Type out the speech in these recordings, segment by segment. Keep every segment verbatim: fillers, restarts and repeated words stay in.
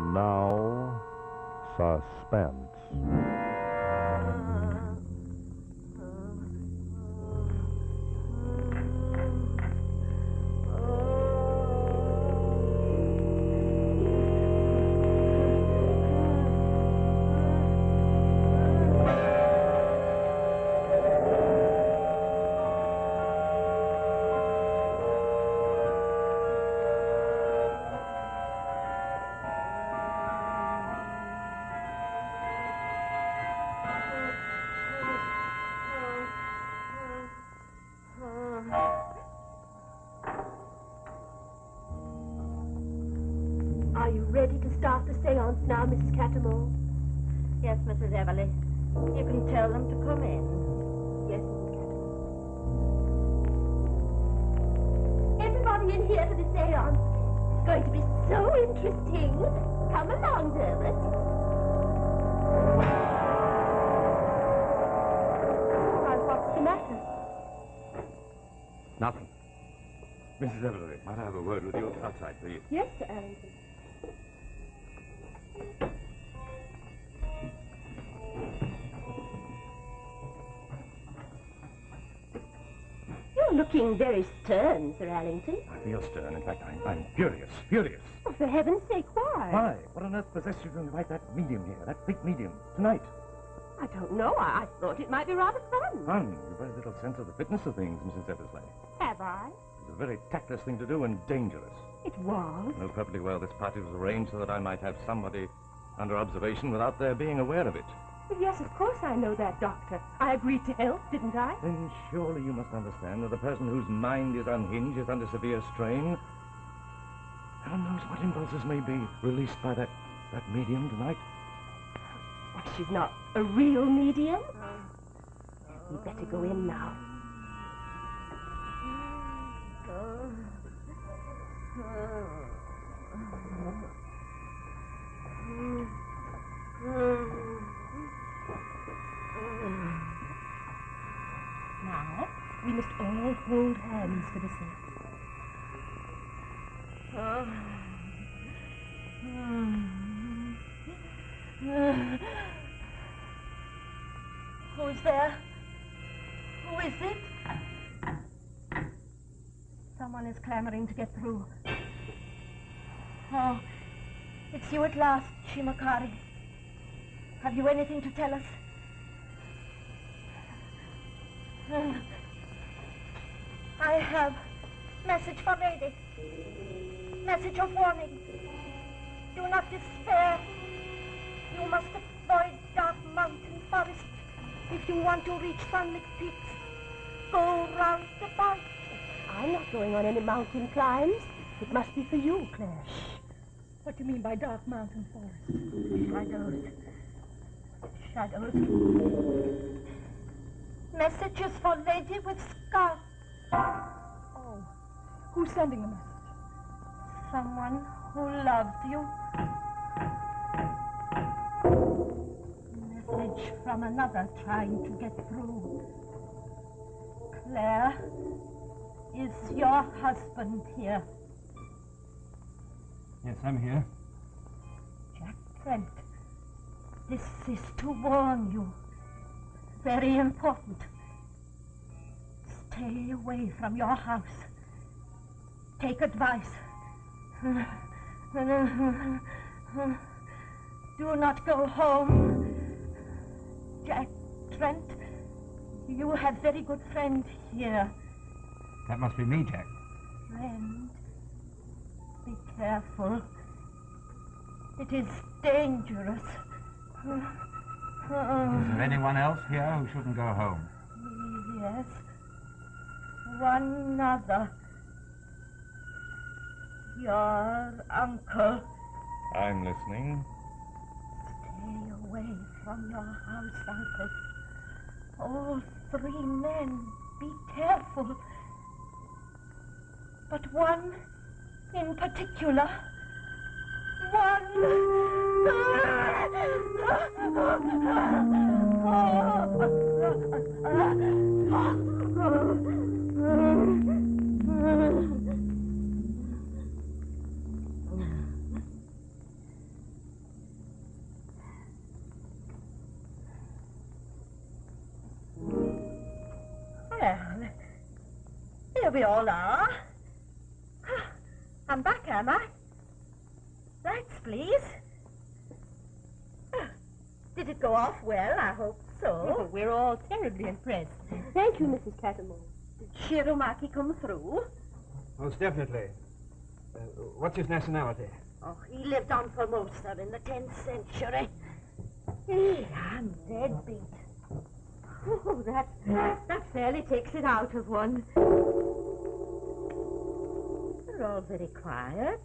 And now, suspense. Are you ready to start the seance now, Missus Cattermole? Yes, Missus Everly. You can tell them to come in. Yes, Missus Cattermole. Everybody in here for the seance. It's going to be so interesting. Come along, Herbert. Why, what's the matter? Nothing. Missus Everly, might I have a word with you outside, please? Yes, Sir Allington. You're looking very stern, Sir Allington. I feel stern. In fact, I'm, I'm furious, furious. Oh, for heaven's sake, why? Why? What on earth possessed you to invite that medium here, that big medium, tonight? I don't know. I, I thought it might be rather fun. Fun? You've very little sense of the fitness of things, Missus Eversley. Have I? It's a very tactless thing to do and dangerous. It was. I know perfectly well this party was arranged so that I might have somebody under observation without their being aware of it. Yes, of course I know that, Doctor. I agreed to help, didn't I? Then surely you must understand that the person whose mind is unhinged is under severe strain. Heaven knows what impulses may be released by that, that medium tonight. Why, she's not a real medium. We'd better go in now. Now, we must all hold hands for the sake. Who's there? Who is it? Someone is clamoring to get through. Oh, it's you at last, Shimakari. Have you anything to tell us? Uh, I have message for Lady. Message of warning. Do not despair. You must avoid dark mountain forests if you want to reach sunlit peaks. Go round the bike. I'm not going on any mountain climbs. It must be for you, Claire. What do you mean by dark mountain forests? Shadows. Shadows. Messages for lady with scarf. Oh. Who's sending the message? Someone who loves you. Message from another trying to get through. Claire, is your husband here? Yes, I'm here. Jack Trent, this is to warn you. Very important. Stay away from your house. Take advice. Do not go home. Jack Trent, you have very good friend here. That must be me, Jack. Friend, be careful. It is dangerous. Is there anyone else here who shouldn't go home? Yes. One other. Your uncle. I'm listening. Stay away from your house, uncle. All three men, be careful. But one in particular. One... Here we all are. I'm back, am I? Lights, please. Did it go off well? I hope so. Oh, we're all terribly impressed. Thank you, Missus Cattermole. Did Shiromaki come through? Most definitely. Uh, what's his nationality? Oh, he lived on Formosa in the tenth century. Hey, I'm deadbeat. Oh, that, that fairly takes it out of one. They're all very quiet.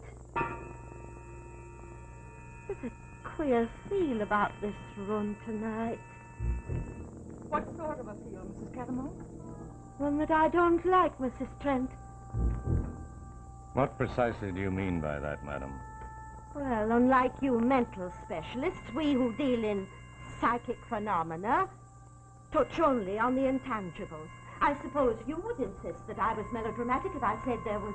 There's a queer feel about this run tonight. What sort of a feel, Missus Cattermole? One that I don't like, Missus Trent. What precisely do you mean by that, madam? Well, unlike you mental specialists, we who deal in psychic phenomena touch only on the intangibles. I suppose you would insist that I was melodramatic if I said there was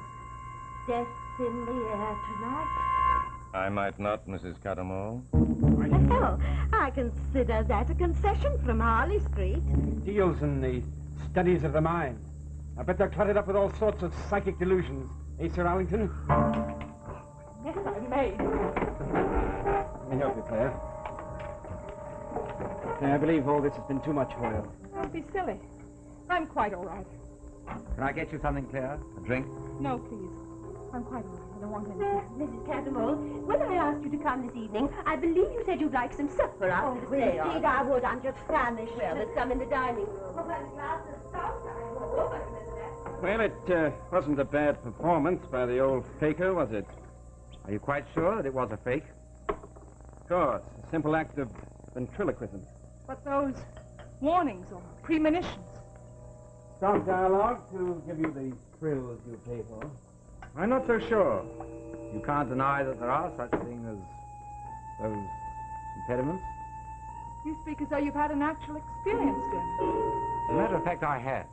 death in the air tonight. I might not, Missus Cattermole. Well, I consider that a concession from Harley Street. Deals in the studies of the mind. I bet they're cluttered up with all sorts of psychic delusions. Eh, Sir Allington? Yes, I may. Let me help you, Claire. I believe all this has been too much oil. Don't be silly. I'm quite all right. Can I get you something, Claire? A drink? No, please. I'm quite all right. I don't want anything. Uh, Missus Cattermole, when I asked you to come this evening, I believe you said you'd like some supper after the day. Indeed, I would. I'm just famished. Well, there's some in the dining room. Well, that glass of stout, I won't go back to that. Well, it uh, wasn't a bad performance by the old faker, was it? Are you quite sure that it was a fake? Of course. A simple act of ventriloquism. But those warnings or premonitions. Stop dialogue to give you the thrills you pay for. I'm not so sure. You can't deny that there are such things as those impediments. You speak as though you've had an actual experience, Jim. As a matter of fact, I have.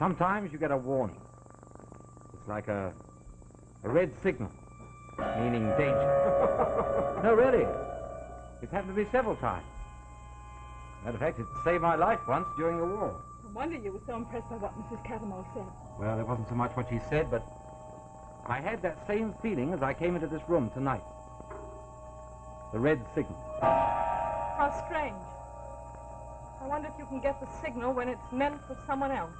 Sometimes you get a warning. It's like a, a red signal, meaning danger. No, really. It's happened to me several times. Matter of fact, it saved my life once during the war. No wonder you were so impressed by what Missus Cattermole said. Well, it wasn't so much what she said, but I had that same feeling as I came into this room tonight. The red signal. How strange. I wonder if you can get the signal when it's meant for someone else.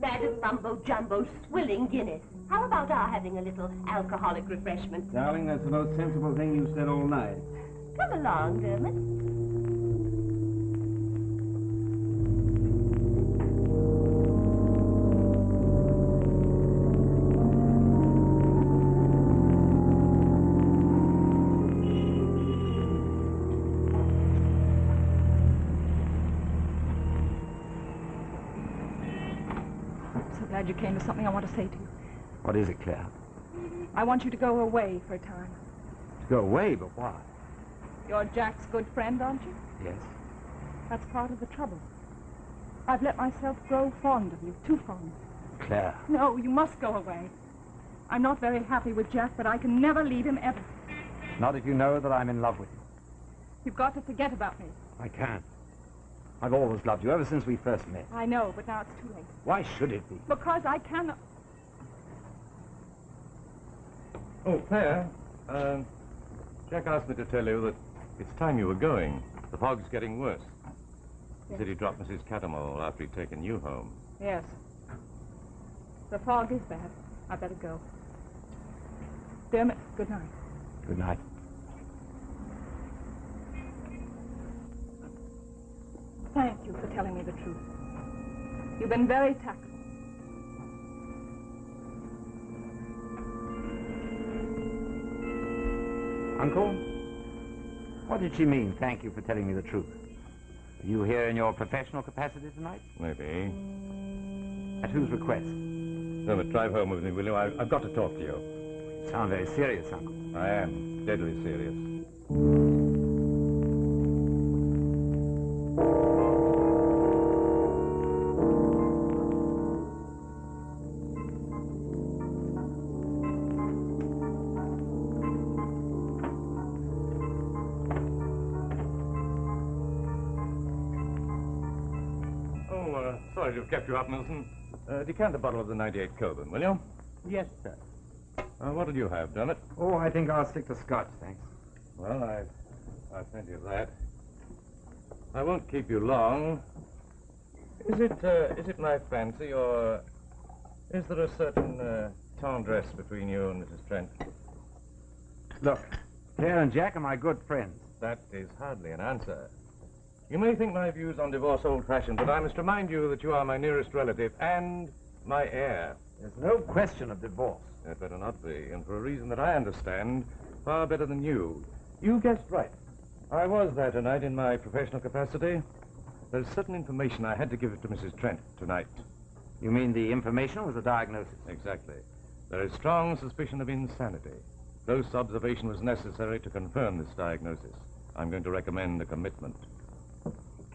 That is mumbo-jumbo swilling Guinness. How about our having a little alcoholic refreshment? Darling, that's the most sensible thing you've said all night. Come along, Dermot. You came to something I want to say to you. What is it, Claire? I want you to go away for a time. To go away? But why? You're Jack's good friend, aren't you? Yes. That's part of the trouble. I've let myself grow fond of you, too fond. Claire. No, you must go away. I'm not very happy with Jack, but I can never leave him ever. Not if you know that I'm in love with you. You've got to forget about me. I can't. I've always loved you, ever since we first met. I know, but now it's too late. Why should it be? Because I cannot... Oh, Claire, uh, Jack asked me to tell you that it's time you were going. The fog's getting worse. Yes. He said he dropped Missus Cattermole after he'd taken you home. Yes. The fog is bad. I'd better go. Dermot, good night. Good night. Thank you for telling me the truth. You've been very tactful. Uncle, what did she mean, thank you for telling me the truth? Are you here in your professional capacity tonight? Maybe. At whose request? No, but drive home with me, will you? I, I've got to talk to you. You sound very serious, Uncle. I am deadly serious. Sorry to have kept you up, Milton. Uh, decant a bottle of the ninety-eight Coburn, will you? Yes, sir. Uh, what'll you have, Dunnett? Oh, I think I'll stick to Scotch, thanks. Well, I've, I've plenty of that. I won't keep you long. Is it, uh, is it my fancy, or is there a certain uh, tendresse between you and Missus Trent? Look, Claire and Jack are my good friends. That is hardly an answer. You may think my views on divorce old-fashioned, but I must remind you that you are my nearest relative and my heir. There's no question of divorce. It better not be, and for a reason that I understand far better than you. You guessed right. I was there tonight in my professional capacity. There's certain information I had to give it to Missus Trent tonight. You mean the information was a diagnosis? Exactly. There is strong suspicion of insanity. Close observation was necessary to confirm this diagnosis. I'm going to recommend a commitment. I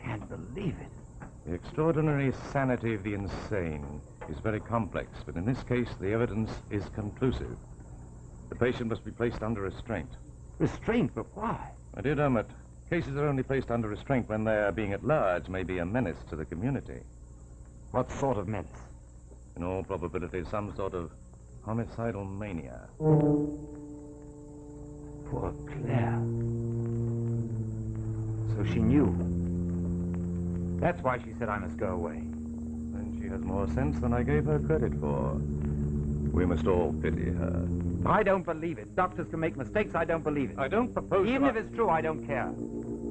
can't believe it. The extraordinary sanity of the insane is very complex, but in this case, the evidence is conclusive. The patient must be placed under restraint. Restraint? But why? My dear Dermot, cases are only placed under restraint when their being at large may be a menace to the community. What sort of menace? In all probability, some sort of homicidal mania. Poor Claire. So she knew. That's why she said I must go away. Then she has more sense than I gave her credit for. We must all pity her. I don't believe it. Doctors can make mistakes. I don't believe it. I don't propose... Even if I... it's true, I don't care.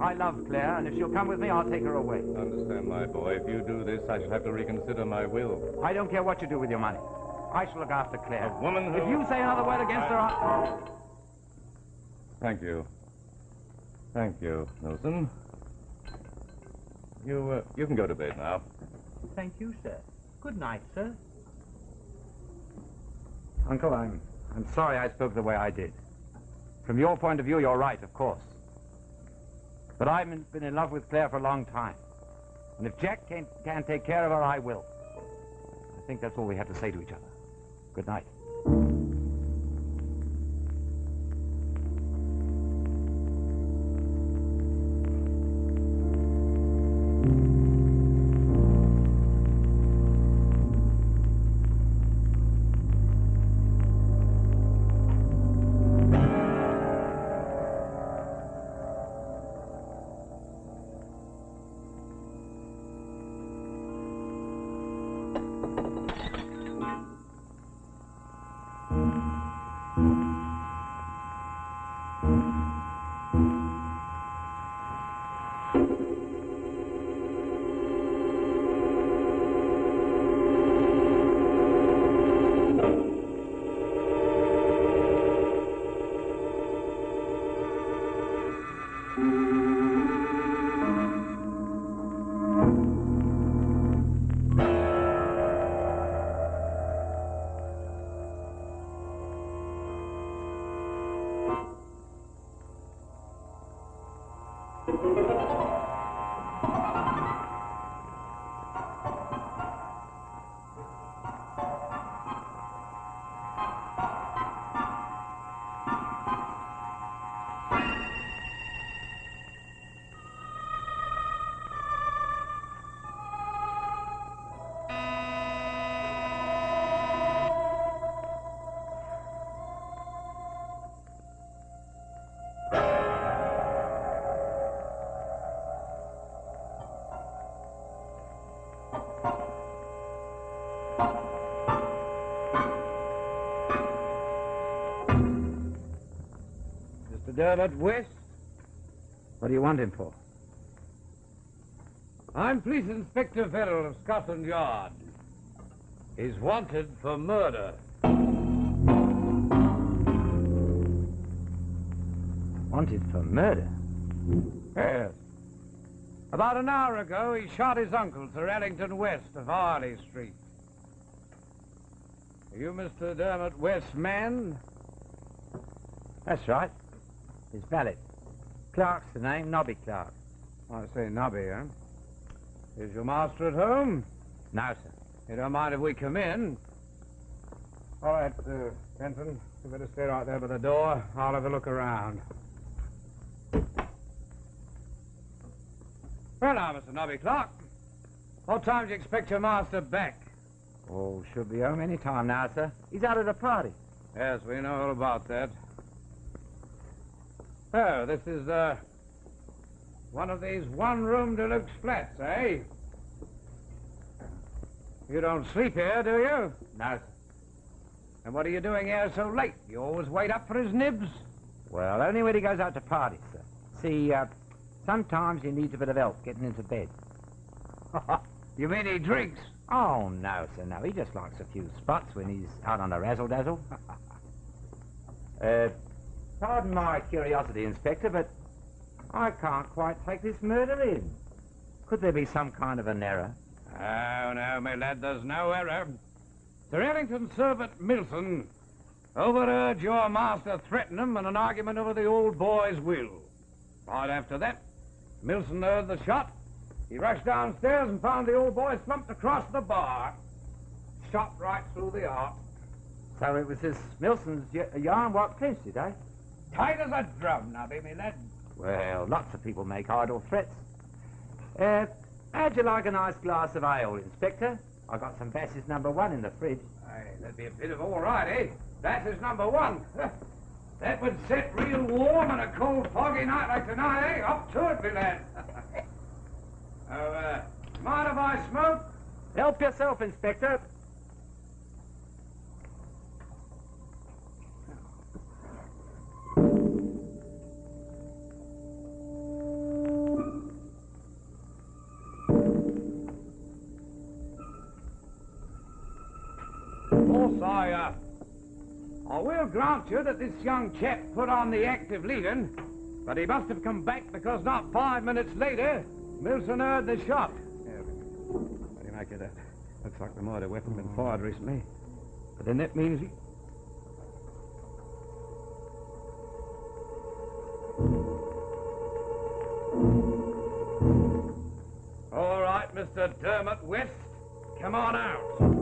I love Claire, and if she'll come with me, I'll take her away. Understand, my boy. If you do this, I shall have to reconsider my will. I don't care what you do with your money. I shall look after Claire. A woman who... If you say another word against I... her, I... Thank you. Thank you, Milton. You, uh, you can go to bed now. Thank you, sir. Good night, sir. Uncle, I'm, I'm sorry I spoke the way I did. From your point of view, you're right, of course. But I've been in love with Claire for a long time. And if Jack can't, can't take care of her, I will. I think that's all we have to say to each other. Good night. Dermot West. What do you want him for? I'm Police Inspector Federal of Scotland Yard. He's wanted for murder. Wanted for murder? Yes. About an hour ago, he shot his uncle, Sir Ellington West of Harley Street. Are you Mister Dermot West's man? That's right. His valet. Clark's the name, Nobby Clark. I say Nobby, eh? Is your master at home? No, sir. You don't mind if we come in? All right, uh, Benson. You better stay right there by the door. I'll have a look around. Well, now, Mister Nobby Clark, what time do you expect your master back? Oh, should be home any time now, sir. He's out at a party. Yes, we know all about that. So, this is, uh, one of these one-room deluxe flats, eh? You don't sleep here, do you? No, sir. And what are you doing here so late? You always wait up for his nibs? Well, only when he goes out to parties, sir. See, uh, sometimes he needs a bit of help getting into bed. You mean he drinks? Oh, no, sir, no. He just likes a few spots when he's out on a razzle-dazzle. uh, pardon my curiosity, Inspector, but I can't quite take this murder in. Could there be some kind of an error? Oh, no, my lad, there's no error. Sir Ellington's servant, Milson, overheard your master threaten him in an argument over the old boy's will. Right after that, Milson heard the shot. He rushed downstairs and found the old boy slumped across the bar. Shot right through the heart. So it was this Milson's yarn what clinched it, eh? Tight as a drum, Nubby, me lad. Well, lots of people make idle threats. Uh, how'd you like a nice glass of ale, Inspector? I got some Bass's Number One in the fridge. Aye, that'd be a bit of all right, eh? Bass's Number One. That would set real warm on a cold, foggy night like tonight, eh? Up to it, me lad. Oh, uh, mind if I smoke? Help yourself, Inspector. Of course, I, uh, I will grant you that this young chap put on the act of leaving, but he must have come back because not five minutes later, Milson heard the shot. Yeah, how do you make it out? Looks like the murder weapon's been fired recently. But then that means he... All right, Mister Dermot West, come on out.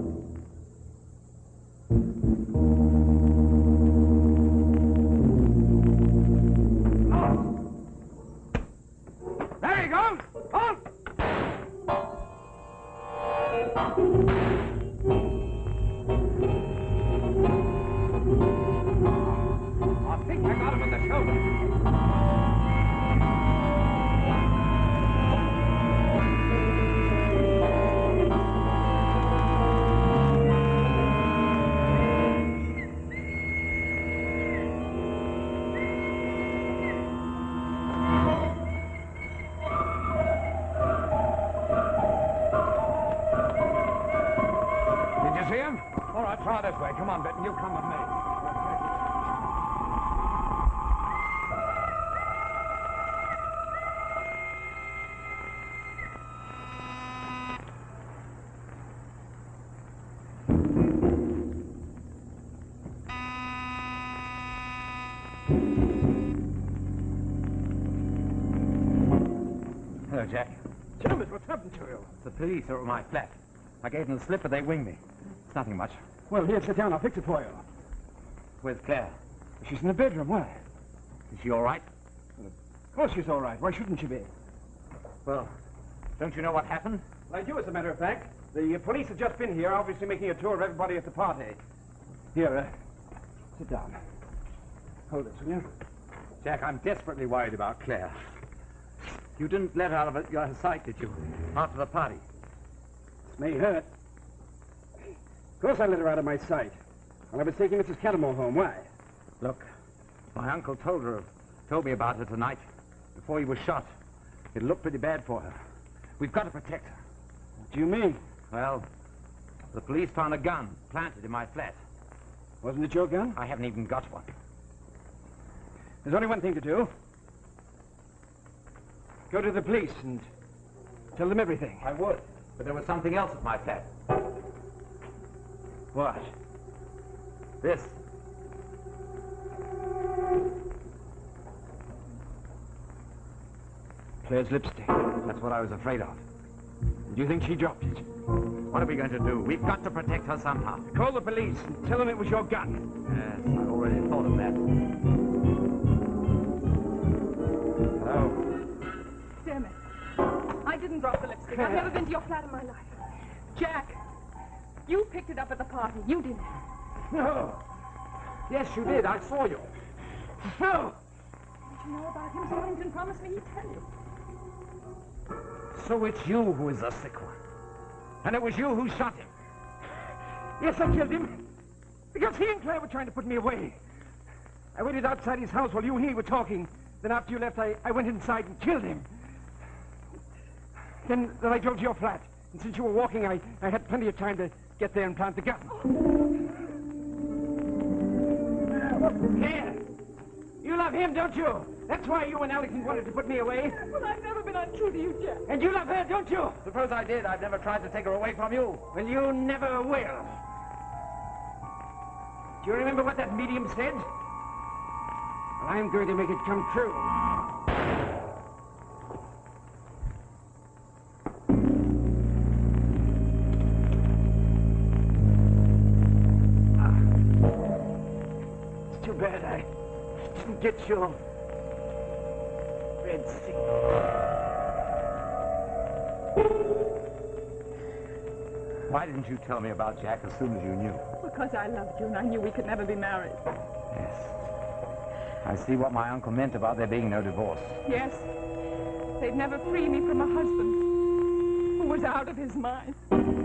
Come on, Benton, you come with me. Hello, Jack. James, what's happened to you? The police are at my flat. I gave them the slip, but they winged me. It's nothing much. Well, here, sit down. I'll fix it for you. Where's Claire? She's in the bedroom. Why? Is she all right? Well, of course she's all right. Why shouldn't she be? Well, don't you know what happened? I do, as a matter of fact. The uh, police have just been here, obviously making a tour of everybody at the party. Here, uh, sit down. Hold this, will you? Jack, I'm desperately worried about Claire. You didn't let her out of your sight, did you? After the party. This may hurt. Of course I let her out of my sight. And I was taking Missus Cattermole home. Why? Look, my uncle told her, told me about her tonight before he was shot. It looked pretty bad for her. We've got to protect her. What do you mean? Well, the police found a gun planted in my flat. Wasn't it your gun? I haven't even got one. There's only one thing to do. Go to the police and tell them everything. I would, but there was something else at my flat. What? This. Claire's lipstick. That's what I was afraid of. Do you think she dropped it? What are we going to do? We've got to protect her somehow. Call the police and tell them it was your gun. Yes, I've already thought of that. Hello? Damn it. I didn't drop the lipstick. Claire. I've never been to your flat in my life. Jack. You picked it up at the party. You didn't. No. Yes, you did. I saw you. No. What you know about him, Stonington promised me he'd tell you. So it's you who is the sick one. And it was you who shot him. Yes, I killed him. Because he and Claire were trying to put me away. I waited outside his house while you and he were talking. Then after you left, I, I went inside and killed him. Then, then I drove to your flat. And since you were walking, I, I had plenty of time to get there and plant the gun. Oh. Claire, you love him, don't you? That's why you and Alex wanted to put me away. Well, I've never been untrue to you, Jeff. And you love her, don't you? Suppose I did. I've never tried to take her away from you. Well, you never will. Do you remember what that medium said? Well, I'm going to make it come true. Get your red seal. Why didn't you tell me about Jack as soon as you knew? Because I loved you and I knew we could never be married. Yes. I see what my uncle meant about there being no divorce. Yes. They'd never free me from a husband who was out of his mind.